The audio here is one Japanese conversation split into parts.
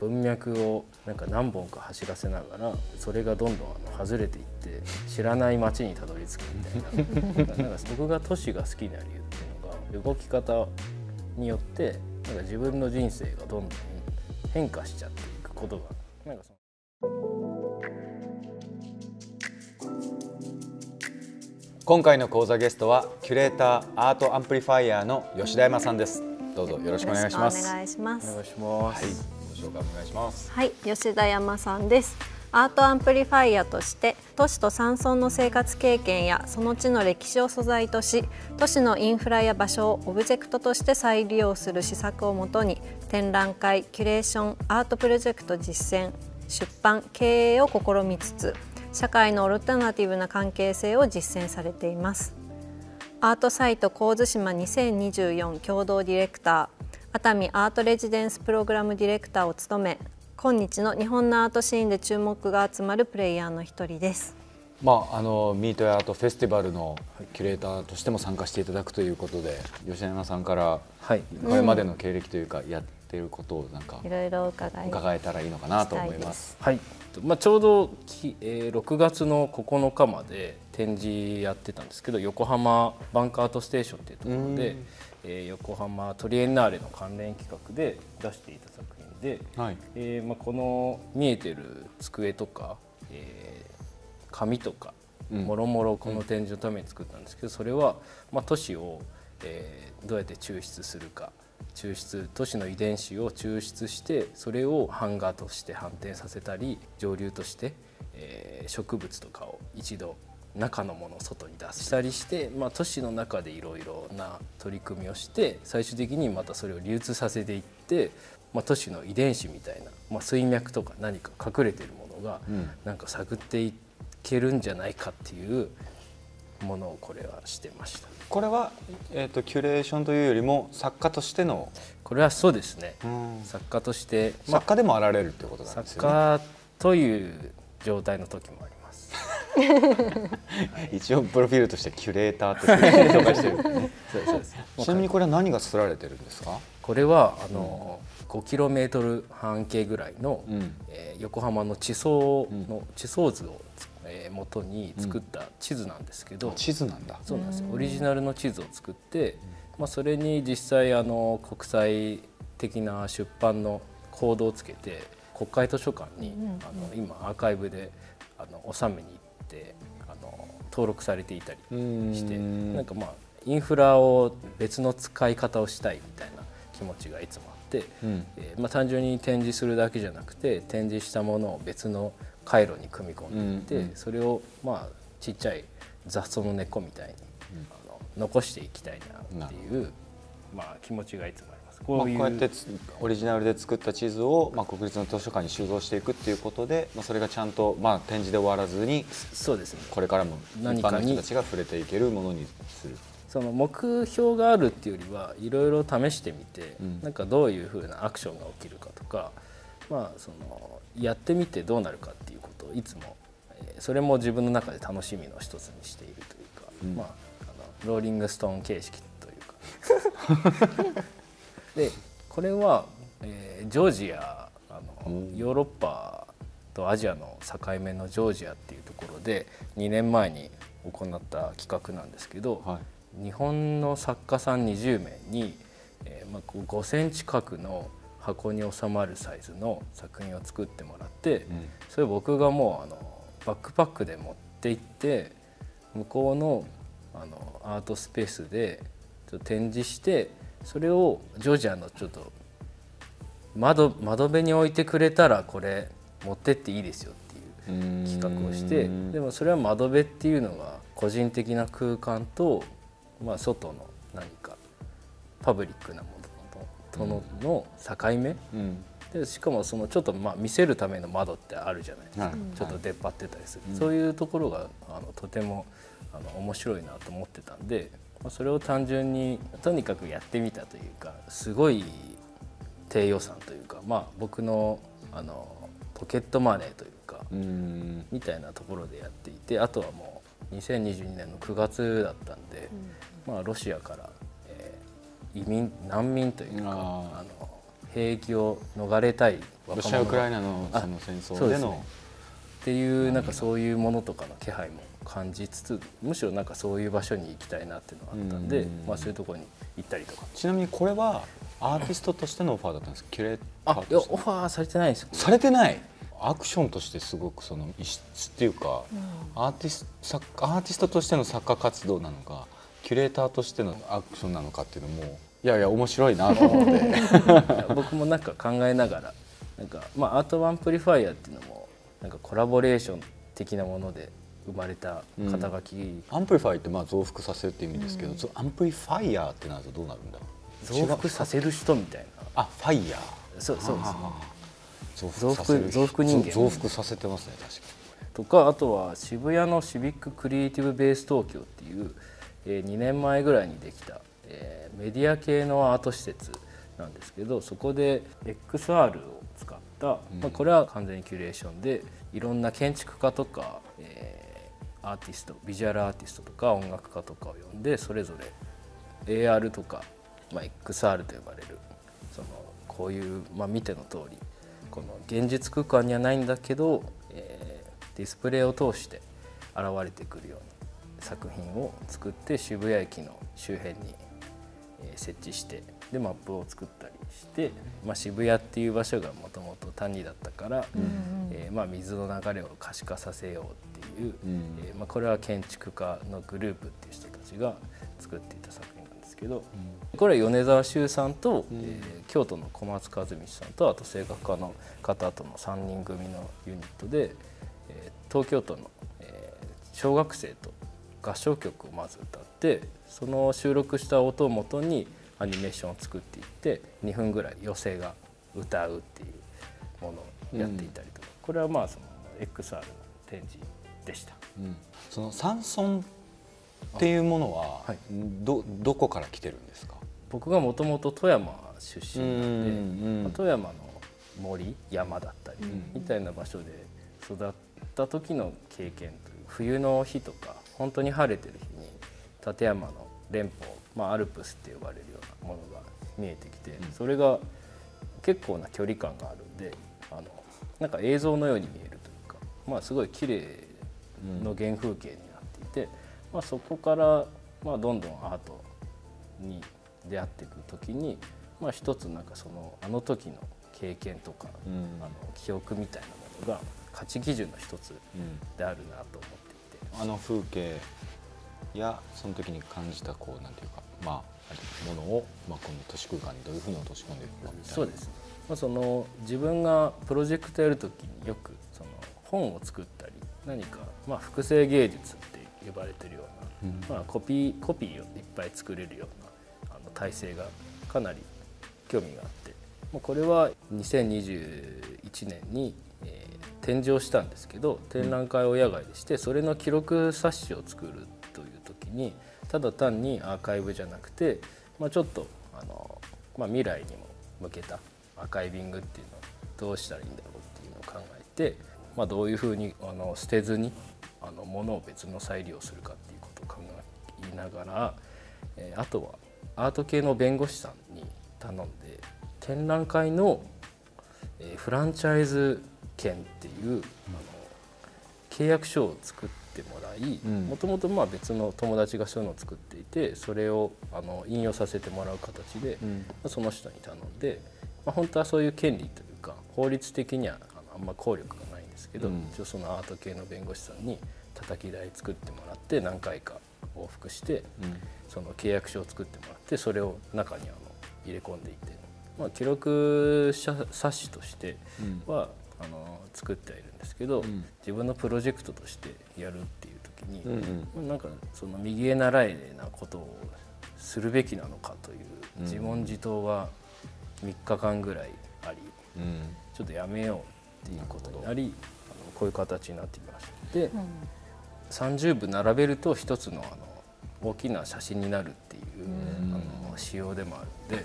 文脈をなんか何本か走らせながら、それがどんどん外れていって知らない街にたどり着くみたいななんか僕が都市が好きな理由っていうのが、動き方によってなんか自分の人生がどんどん変化しちゃっていくことがなんかその。今回の講座ゲストはキュレーターアートアンプリファイヤーの吉田山さんです。どうぞよろしくお願いします。お願いします。はい、ご紹介お願いします。はい、吉田山さんです。アートアンプリファイアとして都市と山村の生活経験やその地の歴史を素材とし、都市のインフラや場所をオブジェクトとして再利用する施策をもとに、展覧会、キュレーション、アートプロジェクト実践、出版、経営を試みつつ、社会のオルタナティブな関係性を実践されています。アートサイト神津島2024共同ディレクター、熱海アートレジデンスプログラムディレクターを務め、今日の日本のアートシーンで注目が集まるプレイヤーの一人です。ミートアートフェスティバルのキュレーターとしても参加していただくということで、吉田山さんからこれまでの経歴というか、やっていることをなんかいろいろ伺えたらいいのかなと思います。はい。ちょうど6月の9日まで展示やってたんですけど、横浜バンクアートステーションっていうところで、横浜トリエンナーレの関連企画で出していた作品で、この見えてる机とか、紙とかもろもろこの展示のために作ったんですけど、それは、都市を、どうやって抽出するか、都市の遺伝子を抽出して、それを版画として反転させたり、蒸留として、植物とかを一度中のものを外に出したりして、都市の中でいろいろな取り組みをして、最終的にまたそれを流通させていって、都市の遺伝子みたいな、水脈とか何か隠れてるものがなんか探っていけるんじゃないかっていうものをこれはしてました。これは、キュレーションというよりも作家としての。これはそうですね。作家として、作家でもあられるということなんですよね。作家という状態の時もあります。一応プロフィールとしてキュレーターとして紹介してる。ちなみにこれは何が作られてるんですか。これは5km 半径ぐらいの、横浜の地層図を元に作った地図なんですけど、地図なんだ。そうなんです。オリジナルの地図を作って、それに実際国際的な出版のコードをつけて、国会図書館に今アーカイブで収めに行って登録されていたりして、なんかインフラを別の使い方をしたいみたいな気持ちがいつもあって、単純に展示するだけじゃなくて、展示したものを別の回路に組み込んでいって、それをちっちゃい雑草の根っこみたいに残していきたいなっていう気持ちがいつもあります。こうやってオリジナルで作った地図を国立の図書館に収蔵していくっていうことで、それがちゃんと展示で終わらずに、そうですね、これからも一般の人たちが触れていけるものにする。その目標があるっていうよりは、いろいろ試してみて、なんかどういうふうなアクションが起きるかとか、そのやってみてどうなるかっていうことをいつも、それも自分の中で楽しみの一つにしているというか、ローリングストーン形式というかで、これは、ジョージアヨーロッパとアジアの境目のジョージアっていうところで2年前に行った企画なんですけど、日本の作家さん20名に、5センチ角の箱に収まるサイズの作品を作ってもらって、それ僕がもうバックパックで持って行って、向こうのアートスペースで展示して、それをジョージアのちょっと窓辺に置いてくれたら、これ持ってっていいですよっていう企画をして、でもそれは窓辺っていうのが個人的な空間と、外の何かパブリックなものの境目で、しかもそのちょっと見せるための窓ってあるじゃないですか、ちょっと出っ張ってたりする、そういうところがとても面白いなと思ってたんで、それを単純にとにかくやってみたというか、すごい低予算というか、僕のポケットマネーというかみたいなところでやっていて、あとはもう2022年の9月だったんで、ロシアから難民というか、兵役を逃れたいロシア・ウクライナのその戦争でのっていうなんかそういうものとかの気配も感じつつ、むしろなんかそういう場所に行きたいなっていうのがあったんで、まあそういうところに行ったりとか。ちなみにこれはアーティストとしてのオファーだったんですか？キュレーターとして？いや、オファーされてないです。されてない。アクションとしてすごくその異質っていうか、アーティストとしての作家活動なのか、キュレーターとしてのアクションなのかっていうのも、いやいや面白いなと思って僕もなんか考えながら、なんかまあアートアンプリファイアっていうのもなんかコラボレーション的なもので生まれた肩書き、アンプリファイってまあ増幅させるって意味ですけど、アンプリファイアってなるとどうなるんだろう。増幅させる人みたいな。あ、ファイヤー。そうそうですね。増幅人間。増幅させてますね、確かに。とかあとは渋谷のシビッククリエイティブベース東京っていう2年前ぐらいにできたメディア系のアート施設なんですけど、そこで XR を使った、まあ、これは完全にキュレーションで、いろんな建築家とか、アーティスト、ビジュアルアーティストとか音楽家とかを呼んで、それぞれ AR とか、まあ、XR と呼ばれるそのこういう、まあ、見ての通りこの現実空間にはないんだけど、ディスプレイを通して現れてくるような作品を作って、渋谷駅の周辺に設置して、でマップを作ったりして、まあ、渋谷っていう場所がもともと谷だったから、まあ水の流れを可視化させようっていう、まあこれは建築家のグループっていう人たちが作っていた作品なんですけど、これは米沢周さんと、京都の小松和美さんと、あと声楽家の方との3人組のユニットで、東京都の、小学生と合唱曲をまず歌って、その収録した音をもとにアニメーションを作っていって、2分ぐらい妖精が歌うっていうものをやっていたりとか、これはまあその XR の展示でした。そのサンソンっていうものは、はい、どこから来てるんですか？僕がもともと富山出身なんで、富山の森山だったりみたいな場所で育った時の経験という、冬の日とか本当に晴れてる日に立山の連峰、まあ、アルプスって呼ばれるようなものが見えてきて、それが結構な距離感があるんで、なんか映像のように見えるというか、まあ、すごい綺麗の原風景になっていて、まあ、そこからまあどんどんアートに出会っていく時に、まあ、一つなんかそのあの時の経験とか、記憶みたいなものが価値基準の一つであるなと思って。あの風景やその時に感じたこうなんていうか、まあ、ものを、まあ、この都市空間にどういうふうに落とし込んでいくかみたいな。そうですね、まあ、その自分がプロジェクトやる時によくその本を作ったり、何かまあ複製芸術って呼ばれてるような、まあ、コピーをいっぱい作れるような体制がかなり興味があって、まあ、これは2021年に展示をしたんですけど、展覧会を野外でして、それの記録冊子を作るという時に、ただ単にアーカイブじゃなくて、まあ、ちょっとまあ、未来にも向けたアーカイビングっていうのをどうしたらいいんだろうっていうのを考えて、まあ、どういうふうに捨てずに物を別の再利用するかっていうことを考えながら、あとはアート系の弁護士さんに頼んで、展覧会のフランチャイズ権っていう契約書を作ってもらい、もともとまあ別の友達がそういうのを作っていて、それを引用させてもらう形で、その人に頼んで、まあ、本当はそういう権利というか法律的にはあんま効力がないんですけど、一応そのアート系の弁護士さんに叩き台作ってもらって、何回か往復してその契約書を作ってもらって、それを中に入れ込んでいって、まあ、記録冊子としては作ってはいるんですけど、自分のプロジェクトとしてやるっていう時に、なんかその右へ習えなことをするべきなのかという自問自答が3日間ぐらいあり、ちょっとやめようっていうことになり、こういう形になってきました。で、30部並べると一つの大きな写真になるっていう仕様でもあるんで、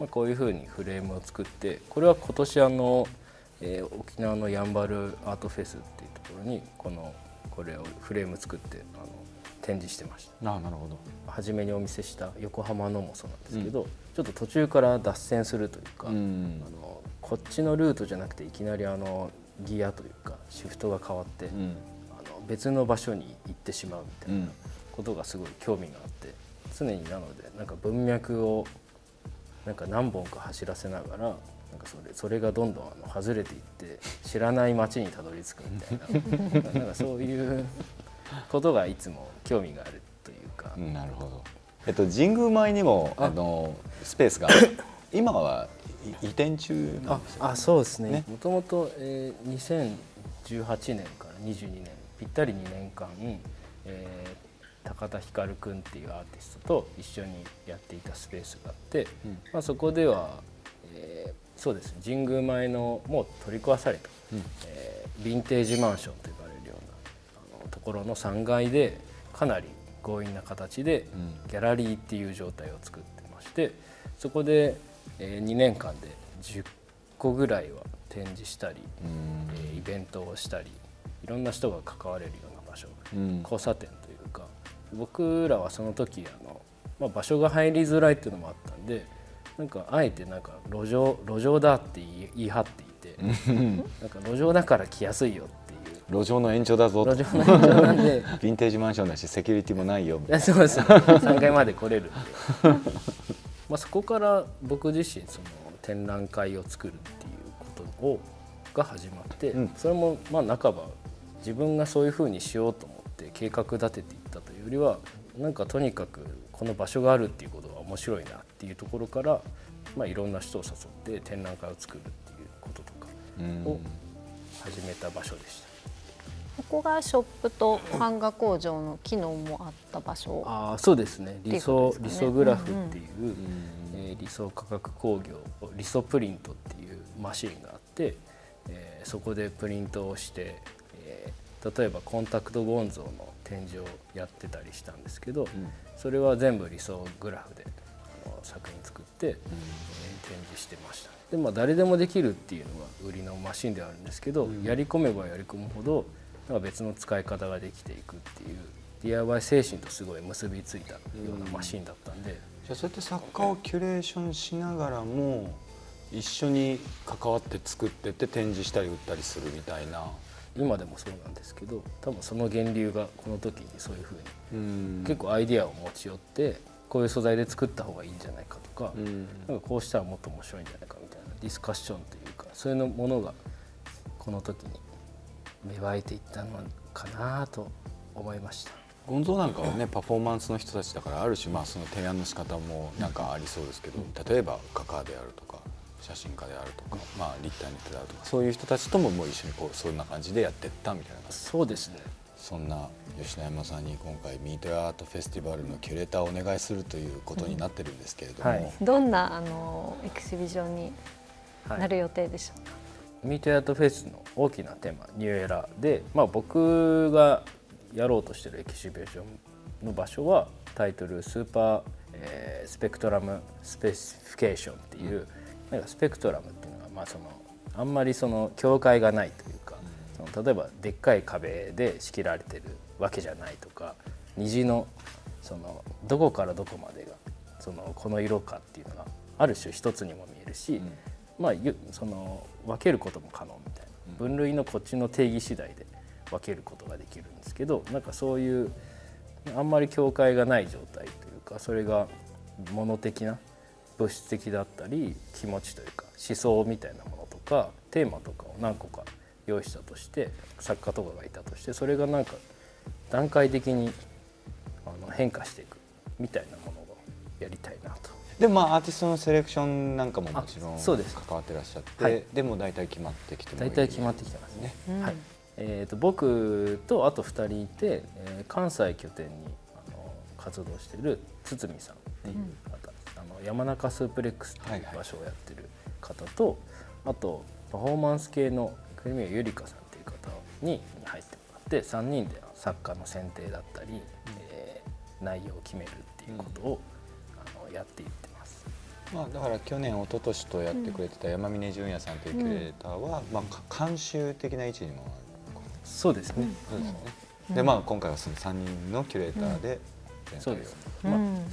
まあ、こういうふうにフレームを作って、これは今年沖縄のやんばるアートフェスっていうところにこれをフレーム作って展示してました。なるほど。初めにお見せした横浜のもそうなんですけど、うん、ちょっと途中から脱線するというか、うん、こっちのルートじゃなくていきなりギアというかシフトが変わって、うん、別の場所に行ってしまうみたいなことがすごい興味があって、常になのでなんか文脈をなんか何本か走らせながら。なんかそれがどんどん外れていって知らない街にたどり着くみたいななんかそういうことがいつも興味があるというか。なるほど。神宮前にもスペースが今は移転中なんですよね。あ、そうですね。もともと2018年から22年ぴったり2年間、高田光くんっていうアーティストと一緒にやっていたスペースがあって、うん、まあそこでは。そうです。神宮前のもう取り壊された、うん、ヴィンテージマンションと呼ばれるようなところの3階でかなり強引な形でギャラリーっていう状態を作ってまして、そこで、2年間で10個ぐらいは展示したり、イベントをしたり、いろんな人が関われるような場所、うん、交差点というか、僕らはその時まあ、場所が入りづらいっていうのもあったんで。なんかあえてなんか路上だって言い張っていてなんか路上だから来やすいよっていう路上の延長だぞと路上の延長なんでヴィンテージマンションだしセキュリティもないよみたいなそうです、ね、3階まで来れるってまあそこから僕自身その展覧会を作るっていうことが始まって、うん、それもまあ半ば自分がそういうふうにしようと思って計画立てていったというよりはなんかとにかくこの場所があるっていうことが面白いなっていうところから、まあ、いろんな人を誘って展覧会を作るっていうこととかを始めた場所でした。ここがショップと版画工場の機能もあった場所。あ、そうですね。リソグラフっていう、リソ化学工業リソプリントっていうマシンがあって、そこでプリントをして、例えばコンタクトゴンゾーの展示をやってたりしたんですけど、うん、それは全部理想グラフで作品作って、展示してました。で、まあ、誰でもできるっていうのが売りのマシンではあるんですけど、うん、やり込めばやり込むほどなんか別の使い方ができていくっていう DIY 精神とすごい結びついたようなマシンだったんで、うん、じゃあそうやって作家をキュレーションしながらも一緒に関わって作ってって展示したり売ったりするみたいな。今でもそうなんですけど、多分その源流がこの時にそういうふうに結構アイディアを持ち寄ってこういう素材で作った方がいいんじゃないかとか、なんかこうしたらもっと面白いんじゃないかみたいなディスカッションというかそういうものがこの時に芽生えていったのかなと思いました。ゴンゾーなんかはねパフォーマンスの人たちだからある種まあその提案の仕方もなんかありそうですけど、例えば画家であるとか。写真家であるとか、まあ、立体の人であるとかそういう人たちとももう一緒にこうそんな感じでやってったみたいな。そうですね。そんな吉野山さんに今回ミートアートフェスティバルのキュレーターをお願いするということになってるんですけれども、うん、はい、どんなエキシビジョンになる予定でしょうか。はい、ミートアートフェスの大きなテーマニューエラーで、まあ、僕がやろうとしてるエキシビジョンの場所はタイトル「スーパー、スペクトラムスペシフィケーション」っていう、うん、なんかスペクトラムっていうのは、まあ、あんまり境界がないというか、例えばでっかい壁で仕切られてるわけじゃないとか、虹のどこからどこまでがこの色かっていうのがある種一つにも見えるし、まあ、分けることも可能みたいな分類のこっちの定義次第で分けることができるんですけど、なんかそういうあんまり境界がない状態というか、それが物的な。物質的だったり気持ちというか思想みたいなものとかテーマとかを何個か用意したとして、作家とかがいたとして、それがなんか段階的に変化していくみたいなものをやりたいなと。でもまあアーティストのセレクションなんかももちろん関わってらっしゃって、 はい、でも大体決まってきてますね。大体決まってきてますね。うん、はい。僕とあと2人いて、関西拠点に活動している堤さんっていう方、うん、山中スープレックスという場所をやってる方と、はいはい、あとパフォーマンス系のクリミアユリカさんという方に入ってもらって、3人で作家の選定だったり、うん、内容を決めるっていうことを、うん、やっていってます。まあ、だから去年一昨年とやってくれてた山峰純也さんというキュレーターは、うん、まあ、監修的な位置にもあるのかな。そうですね。でまあ今回はその3人のキュレーターで全体を、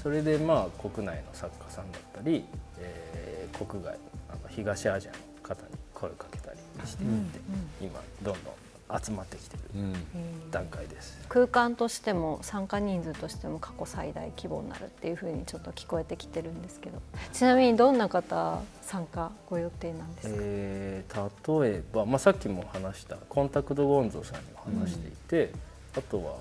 それでまあ国内の作家さんだったり、国外東アジアの方に声をかけたりしていって、今どんどん集まってきている段階です。空間としても参加人数としても過去最大規模になるっていうふうにちょっと聞こえてきてるんですけど、ちなみにどんな方参加ご予定なんですか？例えば、さっきも話したコンタクトゴンゾさんにも話していて、あとは、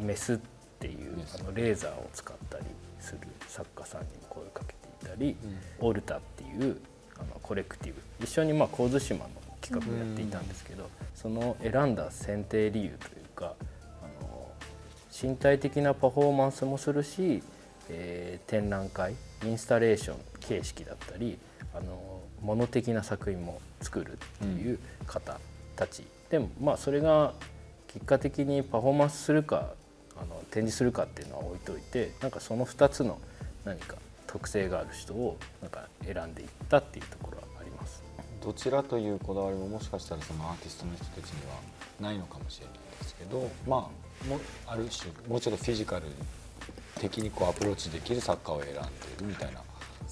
メスっていうレーザーを使ったりする作家さんにも声をかけていたり、オルタっていうコレクティブ、一緒に神津島の企画をやっていたんですけど、その選んだ選定理由というか、身体的なパフォーマンスもするし、展覧会インスタレーション形式だったり物的な作品も作るっていう方たち、でもそれが結果的にパフォーマンスするか展示するかっていうのは置いといて、なんかその2つの何か特性がある人をなんか選んでいったっていうところはあります。どちらというこだわりももしかしたらそのアーティストの人たちにはないのかもしれないですけど、ある種もうちょっとフィジカル的にアプローチできる作家を選んでいるみたいな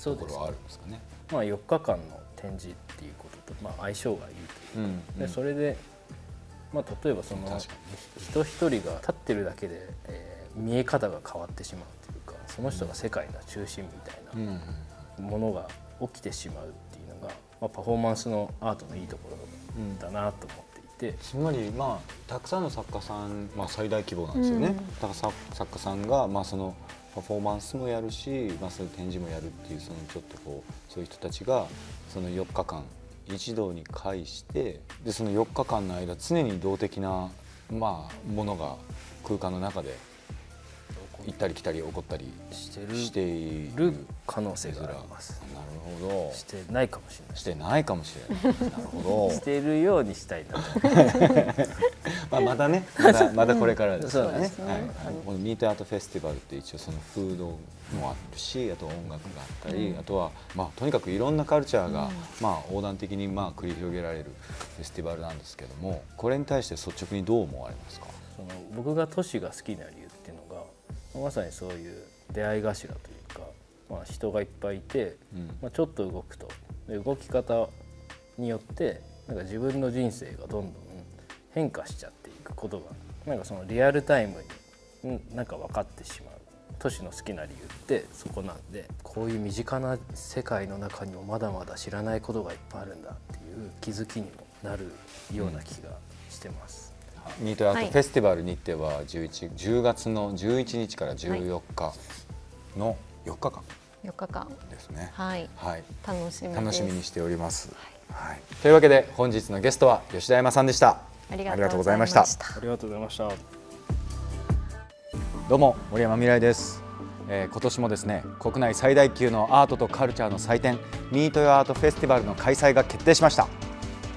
ところはあるんですかね。4日間の展示っていうことと相性がいいというか、それで例えばその人一人が立ってるだけで見え方が変わってしまうというか、その人が世界の中心みたいなものが起きてしまうっていうのが、パフォーマンスのアートのいいところだなと思っていて、つまりたくさんの作家さん、最大規模なんですよね、だから作家さんがそのパフォーマンスもやるし、そういう展示もやるっていう、そのちょっとそういう人たちがその4日間一堂に会して、でその4日間の間常に動的な、ものが空間の中で行ったり来たり起こったりしている可能性があります。なるほど。してないかもしれない。してないかもしれない。なるほど。しているようにしたいなと。まだね、まだこれからですからね。このミートアートフェスティバルって一応そのフードもあるし、あと音楽があったり、あとはとにかくいろんなカルチャーが横断的に繰り広げられるフェスティバルなんですけども、これに対して率直にどう思われますか？僕が都市が好きな理由っていうのが、まさにそういう出会い頭というか、人がいっぱいいて、ちょっと動くと、動き方によってなんか自分の人生がどんどん変化しちゃっていくことが、なんかそのリアルタイムになんか分かってしまう。都市の好きな理由ってそこなんで、こういう身近な世界の中にもまだまだ知らないことがいっぱいあるんだっていう気づきにもなるような気がしてます。ミートアートフェスティバル日程は10月の11日から14日の4日間ですね。楽しみにしております。というわけで本日のゲストは吉田山さんでした。ありがとうございました。ありがとうございました。どうも森山未来です。今年もですね、国内最大級のアートとカルチャーの祭典ミートアートフェスティバルの開催が決定しました。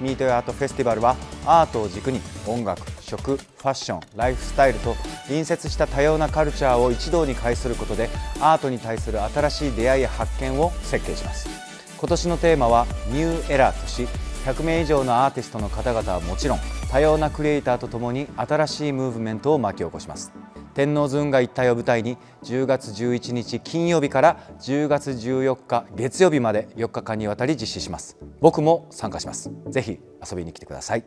ミートアートフェスティバルはアートを軸に音楽、食、ファッション、ライフスタイルと隣接した多様なカルチャーを一堂に会することで、アートに対する新しい出会いや発見を設計します。今年のテーマはニューエラーとし、100名以上のアーティストの方々はもちろん、多様なクリエイターとともに新しいムーブメントを巻き起こします。天王洲運河一帯を舞台に10月11日金曜日から10月14日月曜日まで4日間にわたり実施します。僕も参加します。ぜひ遊びに来てください。